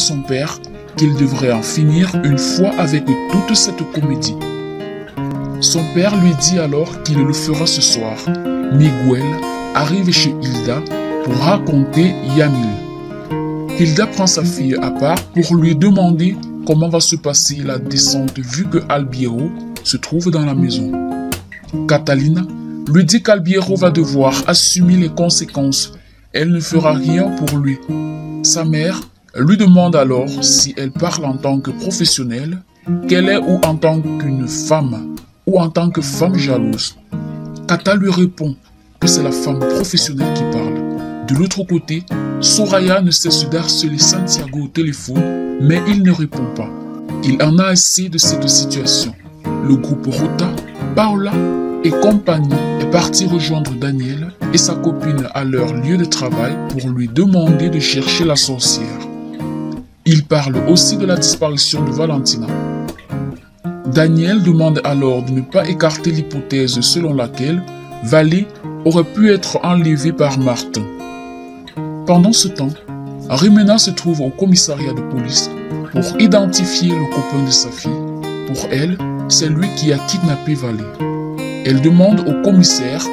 son père qu'il devrait en finir une fois avec toute cette comédie. Son père lui dit alors qu'il le fera ce soir. Miguel arrive chez Hilda pour raconter Yamil. Hilda prend sa fille à part pour lui demander comment va se passer la descente vu que Albiero se trouve dans la maison. Catalina lui dit qu'Albiero va devoir assumer les conséquences. Elle ne fera rien pour lui. Sa mère lui demande alors si elle parle en tant que professionnelle, qu'elle est ou en tant qu'une femme, ou en tant que femme jalouse. Kata lui répond que c'est la femme professionnelle qui parle. De l'autre côté, Soraya ne cesse d'harceler Santiago au téléphone, mais il ne répond pas. Il en a assez de cette situation. Le groupe Rota, Paola et compagnie est parti rejoindre Daniel et sa copine à leur lieu de travail pour lui demander de chercher la sorcière. Ils parlent aussi de la disparition de Valentina. Daniel demande alors de ne pas écarter l'hypothèse selon laquelle Valé aurait pu être enlevée par Martin. Pendant ce temps, Rimena se trouve au commissariat de police pour identifier le copain de sa fille. Pour elle, c'est lui qui a kidnappé Valé. Elle demande au commissaire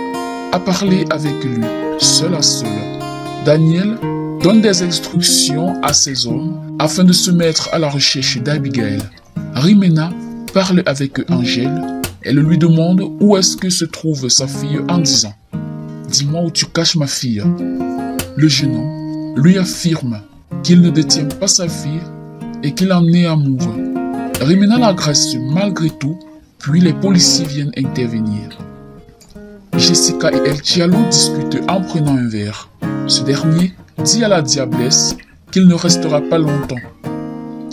à parler avec lui, seul à seul. Daniel donne des instructions à ses hommes afin de se mettre à la recherche d'Abigail. Rimena parle avec Angèle. Elle lui demande où est-ce que se trouve sa fille en disant « Dis-moi où tu caches ma fille ». Le jeune homme lui affirme qu'il ne détient pas sa fille et qu'il en est amoureux. Rimena l'agresse malgré tout, puis les policiers viennent intervenir. Jessica et El Tialou discutent en prenant un verre. Ce dernier dit à la diablesse qu'il ne restera pas longtemps.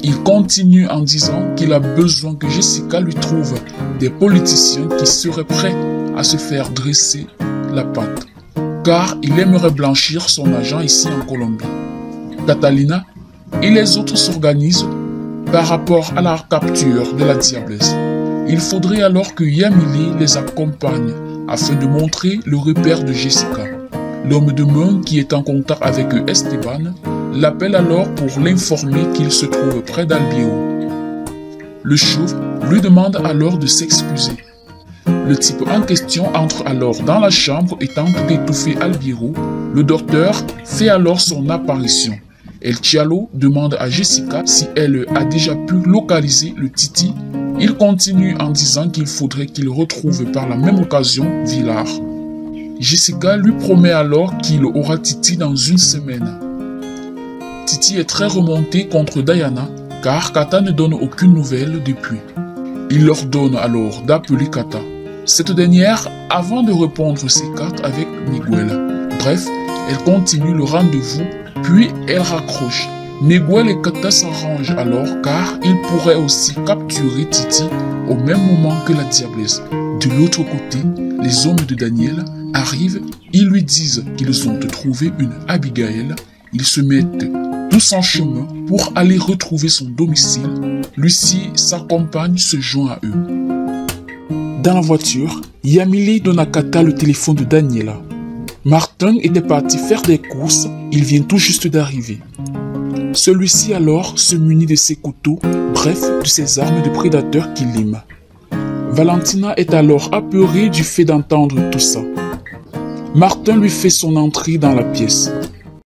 Il continue en disant qu'il a besoin que Jessica lui trouve des politiciens qui seraient prêts à se faire dresser la patte, car il aimerait blanchir son argent ici en Colombie. Catalina et les autres s'organisent par rapport à la capture de la diablesse. Il faudrait alors que Yamil les accompagne afin de montrer le repère de Jessica. L'homme de main qui est en contact avec Esteban l'appelle alors pour l'informer qu'il se trouve près d'Albiero. Le chauve lui demande alors de s'excuser. Le type en question entre alors dans la chambre et tente d'étouffer Albiero. Le docteur fait alors son apparition. El Tialou demande à Jessica si elle a déjà pu localiser le Titi. Il continue en disant qu'il faudrait qu'il retrouve par la même occasion Villar. Jessica lui promet alors qu'il aura Titi dans une semaine. Titi est très remontée contre Diana car Kata ne donne aucune nouvelle depuis. Il leur donne alors d'appeler Kata. Cette dernière, avant de répondre, s'écarte avec Miguel. Bref, elle continue le rendez-vous, puis elle raccroche. Miguel et Kata s'arrangent alors car ils pourraient aussi capturer Titi au même moment que la diablesse. De l'autre côté, les hommes de Daniel arrivent, ils lui disent qu'ils ont trouvé une Abigail. Ils se mettent tous en chemin pour aller retrouver son domicile. Lucie, sa compagne, se joint à eux. Dans la voiture, Yamil donne à Kata le téléphone de Daniela. Martin était parti faire des courses, il vient tout juste d'arriver. Celui-ci alors se munit de ses couteaux, bref, de ses armes de prédateur qu'il aime. Valentina est alors apeurée du fait d'entendre tout ça. Martin lui fait son entrée dans la pièce.